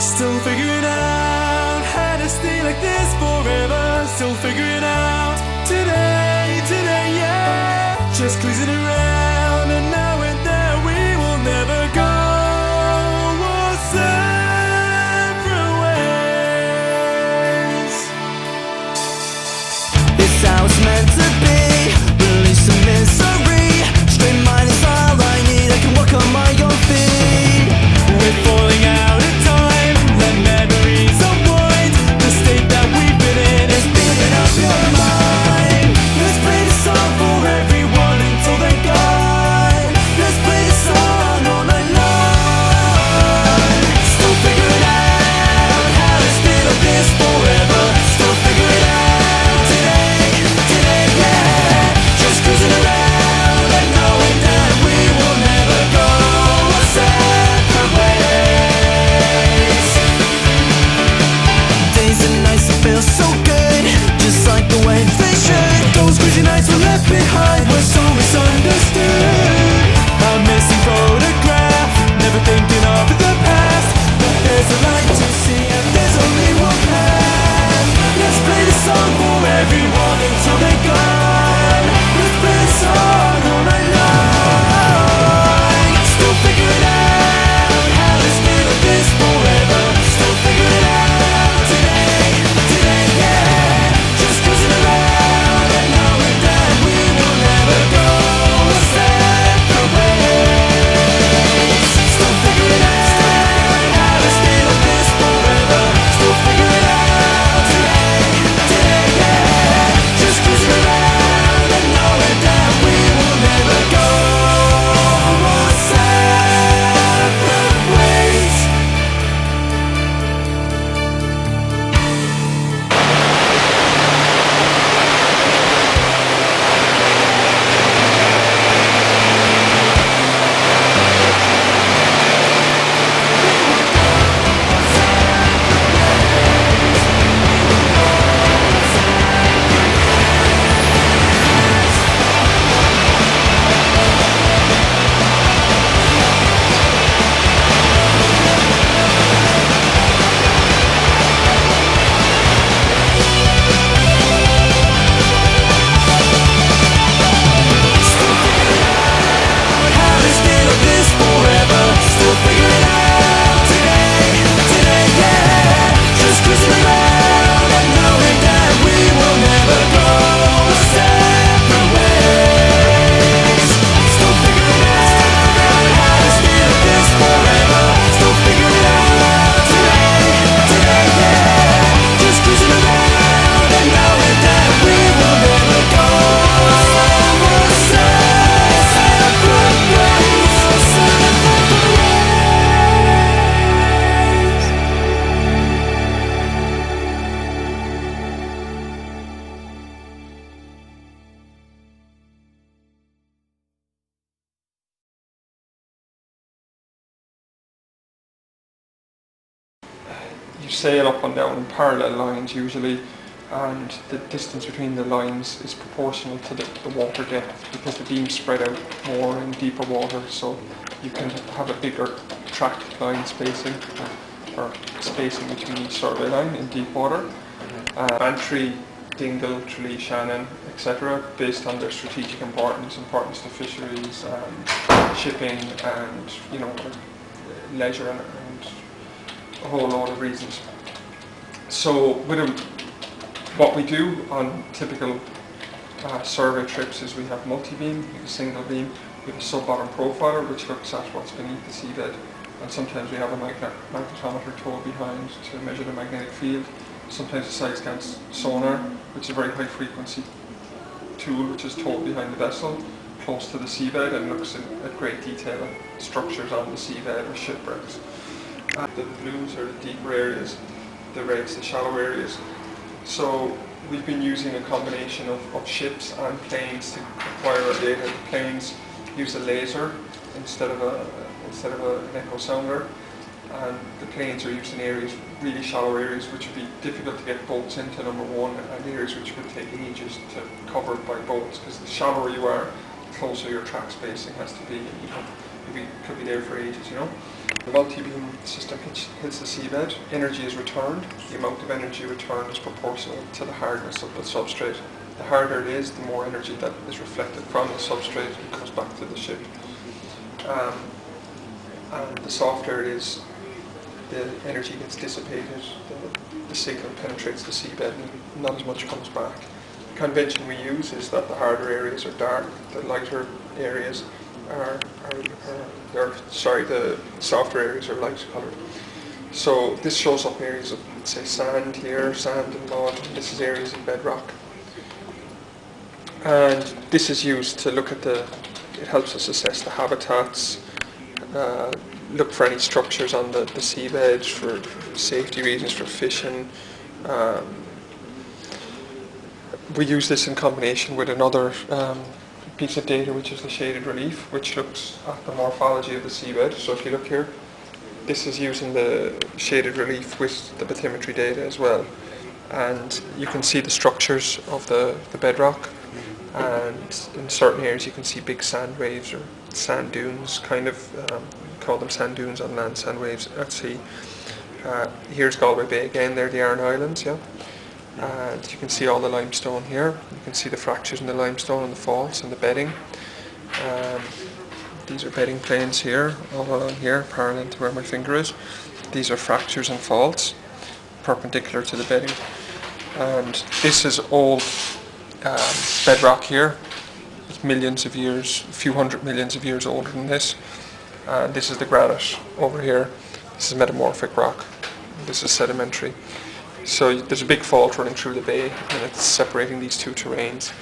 Still figuring out how to stay like this forever. Still figuring out today, yeah. Just cruising around and knowing that we will never go separate ways. It's how it's meant to be. Release the misery. Straight mind is all I need. I can walk on my own feet. We're falling out of time. Let memories unwind. The state that we've been in is beating up your mind. Let's play this song for everyone until they're gone. Let's play this song all night long. Still figuring out how to stay like this forever. Still figuring out today, yeah. Just cruising around and knowing that we will never go our separate ways. Days and nights that feel so good, just like the way they should. Those crazy nights were left behind, were so misunderstood. A missing photograph, never thinking of the past. But there's a light to see and there's only one path. Let's play this song for everyone until they're gone. Let's play this song all night long. Still figuring out how to stay like this forever. Still figuring out today, yeah. Just cruising around and knowing that we will never go our separate ways. Still figuring out how to stay like this forever. Still figuring out today, yeah. Just cruising around and knowing that we will never go our separate ways. Sail up and down in parallel lines usually, and the distance between the lines is proportional to the water depth, because the beams spread out more in deeper water, so you can have a bigger tracked line spacing or spacing between each survey line in deep water. Bantry, Dingle, Tralee, Shannon, etc., based on their strategic importance to fisheries, shipping, and leisure and a whole lot of reasons. So what we do on typical survey trips is we have multi-beam, we have a single beam, we have a sub-bottom profiler which looks at what's beneath the seabed, and sometimes we have a magnetometer towed behind to measure the magnetic field, sometimes a side scan sonar, which is a very high frequency tool which is towed behind the vessel close to the seabed and looks at great detail at structures on the seabed or shipwrecks. The blues are the deeper areas, the reds the shallow areas. So we've been using a combination of ships and planes to acquire our data. The planes use a laser instead of an echo sounder, and the planes are used in areas, really shallow areas, which would be difficult to get boats into, number one, and areas which would take ages to cover by boats, because the shallower you are, the closer your track spacing has to be. You could be there for ages. The multi-beam system hits the seabed, energy is returned. The amount of energy returned is proportional to the hardness of the substrate. The harder it is, the more energy that is reflected from the substrate and comes back to the ship. And the softer it is, the energy gets dissipated, the signal penetrates the seabed and not as much comes back. The convention we use is that the harder areas are dark, the lighter areas the softer areas are light coloured. So this shows up areas of, let's say, sand here, sand and mud. This is areas of bedrock. And this is used to look at it helps us assess the habitats, look for any structures on the seabed for safety reasons, for fishing. We use this in combination with another piece of data, which is the shaded relief, which looks at the morphology of the seabed. So if you look here, this is using the shaded relief with the bathymetry data as well. And you can see the structures of the bedrock. And in certain areas you can see big sand waves or sand dunes, kind of, we call them sand dunes on land, sand waves at sea. Here's Galway Bay again, they're the Aran Islands, yeah. And you can see all the limestone here. You can see the fractures in the limestone and the faults and the bedding. These are bedding planes here, all along here, parallel to where my finger is. These are fractures and faults, perpendicular to the bedding. And this is old bedrock here. It's millions of years, a few hundred millions of years older than this. And this is the granite over here. This is metamorphic rock. This is sedimentary. So there's a big fault running through the bay and it's separating these two terrains.